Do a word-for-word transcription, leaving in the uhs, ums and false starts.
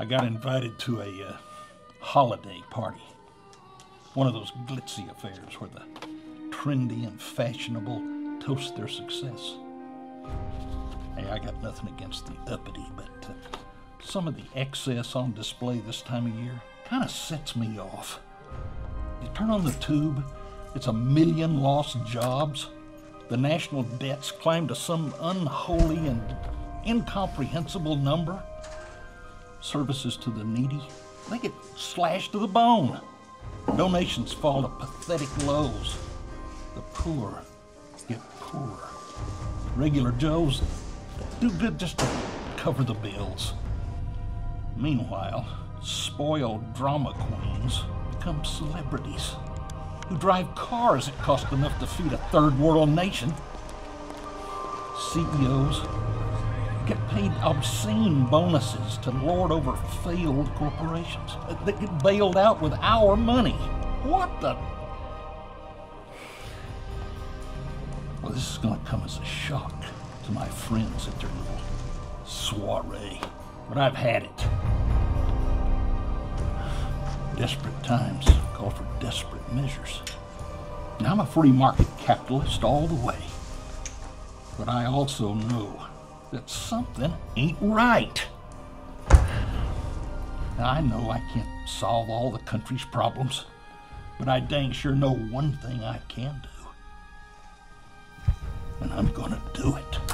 I got invited to a uh, holiday party. One of those glitzy affairs where the trendy and fashionable toast their success. Hey, I got nothing against the uppity, but uh, some of the excess on display this time of year kind of sets me off. You turn on the tube, it's a million lost jobs. The national debt's climbed to some unholy and incomprehensible number. Services to the needy, they get slashed to the bone. Donations fall to pathetic lows. The poor get poorer. Regular Joes do good just to cover the bills. Meanwhile, spoiled drama queens become celebrities who drive cars that cost enough to feed a third world nation. C E Os get paid obscene bonuses to lord over failed corporations that get bailed out with our money. What the? Well, this is going to come as a shock to my friends at their little soiree, but I've had it. Desperate times call for desperate measures. Now, I'm a free market capitalist all the way, but I also know that something ain't right. Now, I know I can't solve all the country's problems, but I dang sure know one thing I can do, and I'm gonna do it.